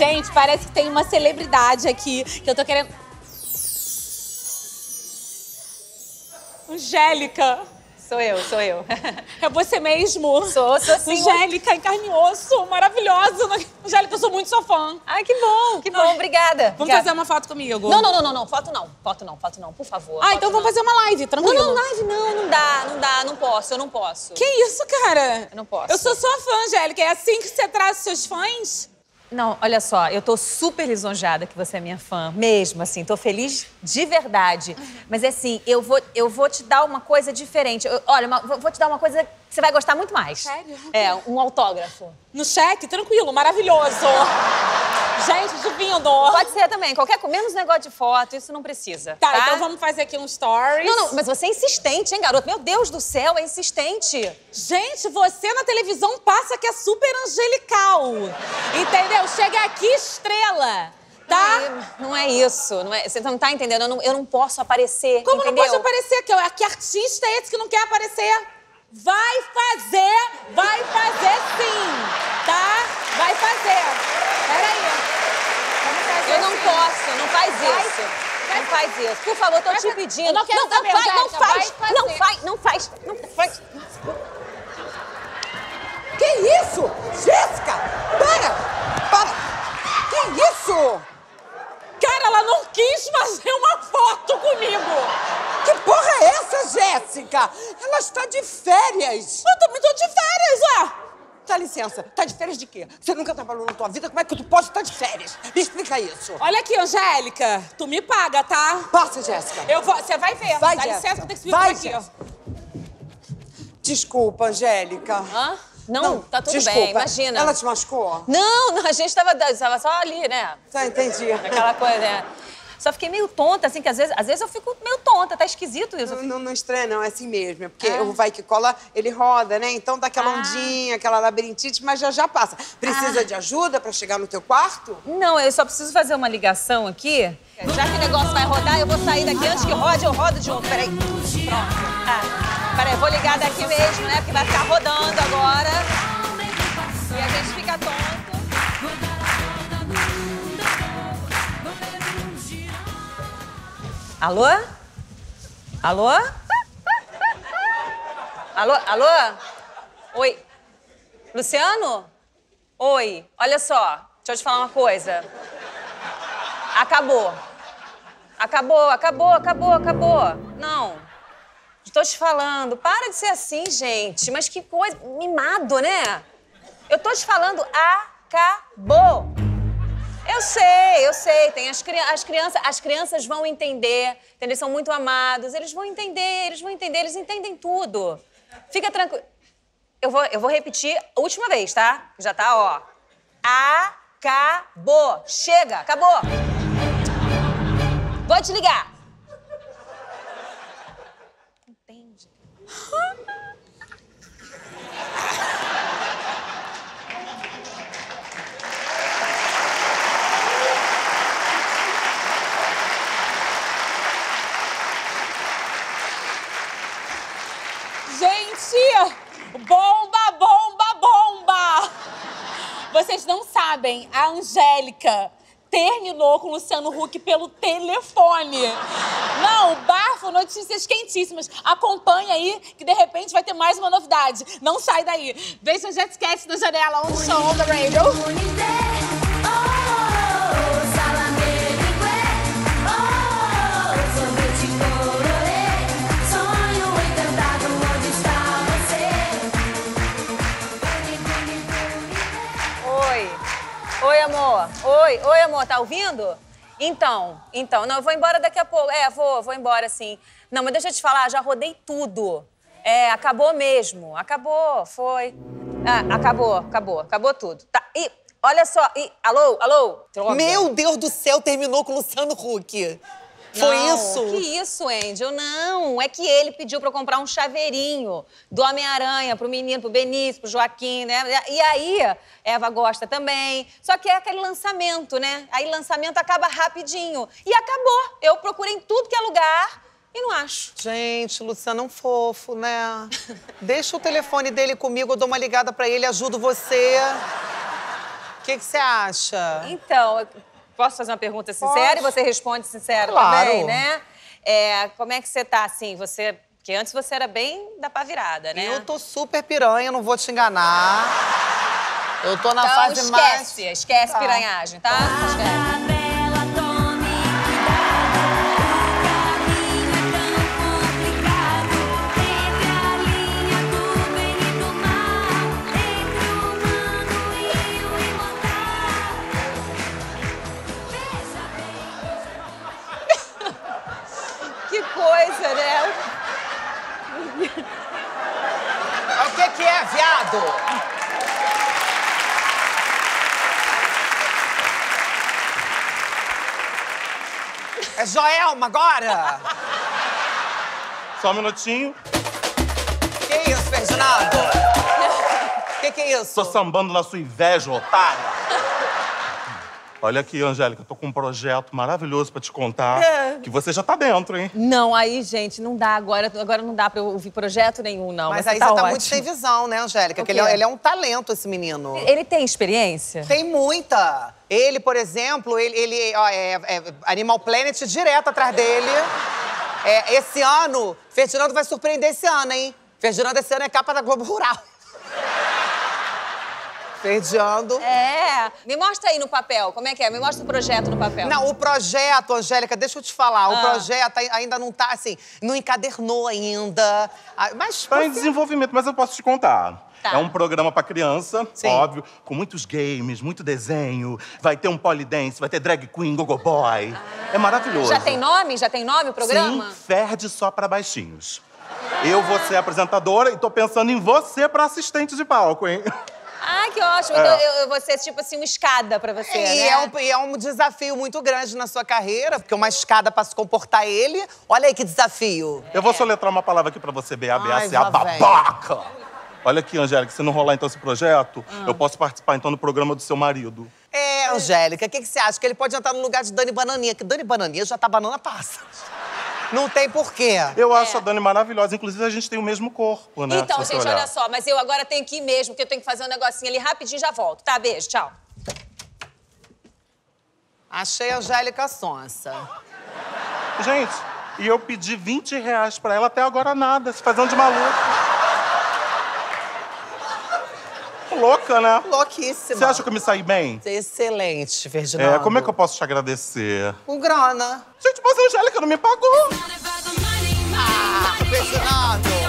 Gente, parece que tem uma celebridade aqui que eu tô querendo... Angélica. Sou eu. É você mesmo? Sou sim. Angélica, em carne e osso, maravilhosa. Angélica, eu sou muito sua fã. Ai, que bom, obrigada. Vamos fazer uma foto comigo. Não, foto não, por favor. Ah, então vamos fazer uma live, tranquilo. Não, live não dá, eu não posso. Que isso, cara? Eu não posso. Eu sou sua fã, Angélica, é assim que você traz seus fãs? Não, olha só, eu tô super lisonjeada que você é minha fã, mesmo, assim, tô feliz de verdade. Mas, assim, eu vou te dar uma coisa diferente. Vou te dar uma coisa que você vai gostar muito mais. Sério? É, um autógrafo. No cheque? Tranquilo, maravilhoso. Gente, divino. Pode ser também, menos negócio de foto, isso não precisa. Tá, então vamos fazer aqui um stories. Não, mas você é insistente, hein, garoto? Meu Deus do céu, é insistente. Gente, você na televisão passa que é super angelical, entendeu? Chega aqui, estrela, tá? Não é isso, não é, você não tá entendendo, eu não posso aparecer, como entendeu? Não posso aparecer? Que artista é esse que não quer aparecer? Vai fazer sim, tá? Vai fazer. Peraí. Eu não posso, não faz isso. Por favor, tô te pedindo. Eu não quero saber. Não faz. Que isso? Jéssica, para. Que isso? Cara, ela não quis fazer uma foto comigo. Que porra é essa, Jéssica? Ela está de férias. Eu também tô de férias, ué. Dá licença, tá de férias de quê? Você nunca trabalhou na tua vida, como é que tu pode estar de férias? Me explica isso. Olha aqui, Angélica, tu me paga, tá? Passa, Jéssica. Você vai ver. Vai, dá licença, que eu tenho que subir por aqui, ó. Desculpa, Angélica. Hã? Não, tá tudo bem, imagina. Ela te machucou? Não, a gente tava só ali, né? Tá, entendi. Aquela coisa, né? Só fiquei meio tonta, assim, que às vezes eu fico meio tonta, tá esquisito isso. Não estranha, não, é assim mesmo. É porque o Vai Que Cola, ele roda, né? Então dá aquela ondinha, aquela labirintite, mas já passa. Precisa de ajuda pra chegar no teu quarto? Não, eu só preciso fazer uma ligação aqui. Já que o negócio vai rodar, eu vou sair daqui. Antes que rode, eu rodo de um. Peraí. Pronto. Peraí, eu vou ligar daqui mesmo, né? Porque vai ficar rodando agora. E a gente fica tonto. Alô? Alô? Alô? Alô? Oi. Luciano? Oi. Olha só, deixa eu te falar uma coisa. Acabou. Não. Estou te falando. Para de ser assim, gente. Mas que coisa... Mimado, né? Eu tô te falando. Acabou. Eu sei. Tem as crianças vão entender, entendeu? São muito amados. Eles vão entender. Eles entendem tudo. Fica tranquilo. Eu vou repetir a última vez, tá? Já tá, ó. Acabou. Chega. Acabou. Vou te ligar. Entende? Bomba! Vocês não sabem, a Angélica terminou com o Luciano Huck pelo telefone. Não, bafo, notícias quentíssimas. Acompanha aí, que de repente vai ter mais uma novidade. Não sai daí. Veja a Jetcast na janela, on the show, on the radio. Oi, amor, tá ouvindo? Então, não, eu vou embora daqui a pouco. Vou embora, sim. Não, mas deixa eu te falar, já rodei tudo. Acabou mesmo. Acabou, foi. Acabou tudo. Tá, e olha só, alô? Droga. Meu Deus do céu, terminou com o Luciano Huck. Foi isso? Que isso, Angel? Não, é que ele pediu pra eu comprar um chaveirinho do Homem-Aranha pro menino, pro Benício, pro Joaquim, né? E aí, Eva gosta também. Só que é aquele lançamento, né? Aí lançamento acaba rapidinho. E acabou. Eu procurei em tudo que é lugar e não acho. Gente, Luciano é um fofo, né? Deixa o telefone dele comigo, eu dou uma ligada pra ele, ajudo você. O que você acha? Então, posso fazer uma pergunta sincera e você responde sincero também, né? É, como é que você tá, assim, você... Porque antes você era bem da pá virada, né? Eu tô super piranha, não vou te enganar. Eu tô na fase mais... Esquece piranhagem, tá? Esquece. O que é, viado? É Joelma agora? Só um minutinho. Que isso, Ferdinando? Que é isso? Tô sambando na sua inveja, otário. Olha aqui, Angélica, tô com um projeto maravilhoso pra te contar, que você já tá dentro, hein? Não, aí, gente, não dá agora. Agora não dá pra eu ouvir projeto nenhum, não. Mas aí você tá ótimo. Muito sem visão, né, Angélica? Porque ele é um talento, esse menino. Ele tem experiência? Tem muita. Ele, por exemplo, ele Animal Planet direto atrás dele. É, esse ano, Ferdinando vai surpreender esse ano, hein? Ferdinando esse ano é capa da Globo Rural. Ferdinando. É. Me mostra aí no papel, como é que é? Me mostra o projeto no papel. Não, o projeto, Angélica, deixa eu te falar. O projeto ainda não tá, assim, não encadernou ainda. Mas... Tá em desenvolvimento, mas eu posso te contar. Tá. É um programa pra criança, óbvio, com muitos games, muito desenho. Vai ter um polydance, vai ter drag queen, gogoboy. É maravilhoso. Já tem nome? Já tem nome o programa? Sim, Ferde só pra baixinhos. Eu vou ser apresentadora e tô pensando em você pra assistente de palco, hein? Ah, que ótimo. Então eu vou ser, tipo assim, uma escada pra você, né? É um desafio muito grande na sua carreira, porque uma escada pra se comportar ele... Olha aí que desafio. Eu vou soletrar uma palavra aqui pra você, B-A-B-A-C-A, babaca! Olha aqui, Angélica, se não rolar, então, esse projeto, eu posso participar, então, do programa do seu marido. É, Angélica, o que você acha? Que ele pode entrar no lugar de Dani Bananinha, que Dani Bananinha já tá banana passa. Não tem porquê. Eu acho a Dani maravilhosa. Inclusive, a gente tem o mesmo corpo, né? Então, gente, olha só. Mas eu agora tenho que ir mesmo, porque eu tenho que fazer um negocinho ali rapidinho, já volto. Tá, beijo, tchau. Achei a Angélica sonsa. Gente, e eu pedi 20 reais pra ela, até agora nada. Se fazendo de maluco. Louca, né? Louquíssima. Você acha que eu me saí bem? Excelente, Ferdinando. É, como é que eu posso te agradecer? Com grana. Gente, mas a Angélica não me pagou. Ah, Ferdinando.